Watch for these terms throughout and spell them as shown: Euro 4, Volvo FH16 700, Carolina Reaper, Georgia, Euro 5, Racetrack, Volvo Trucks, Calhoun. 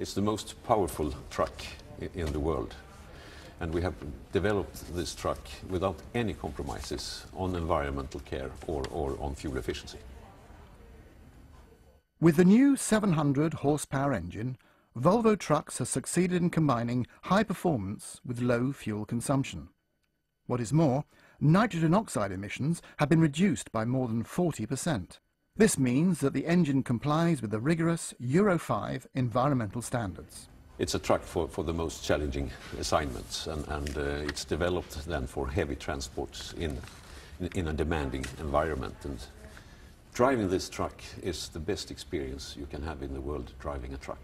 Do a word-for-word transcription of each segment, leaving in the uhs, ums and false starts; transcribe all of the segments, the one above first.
It's the most powerful truck in the world. And we have developed this truck without any compromises on environmental care or, or on fuel efficiency. With the new seven hundred horsepower engine, Volvo Trucks has succeeded in combining high performance with low fuel consumption. What is more, nitrogen oxide emissions have been reduced by more than forty percent. This means that the engine complies with the rigorous Euro five environmental standards. It's a truck for, for the most challenging assignments, and, and uh, it's developed then for heavy transports in, in, in a demanding environment. And driving this truck is the best experience you can have in the world driving a truck.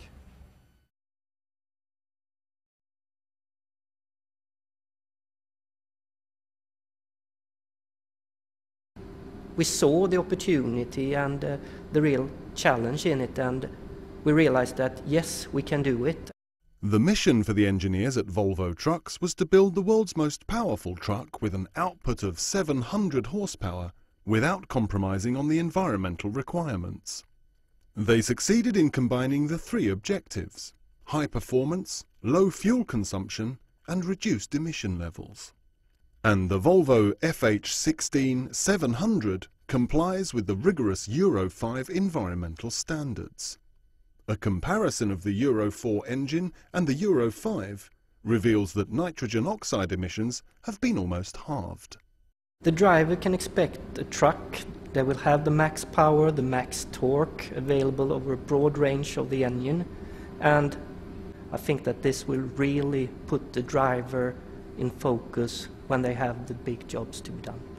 We saw the opportunity and uh, the real challenge in it, and we realized that, yes, we can do it. The mission for the engineers at Volvo Trucks was to build the world's most powerful truck with an output of seven hundred horsepower without compromising on the environmental requirements. They succeeded in combining the three objectives: high performance, low fuel consumption and reduced emission levels. And the Volvo F H sixteen seven hundred complies with the rigorous Euro five environmental standards. A comparison of the Euro four engine and the Euro five reveals that nitrogen oxide emissions have been almost halved. The driver can expect a truck that will have the max power, the max torque available over a broad range of the engine, and I think that this will really put the driver in focus when they have the big jobs to be done.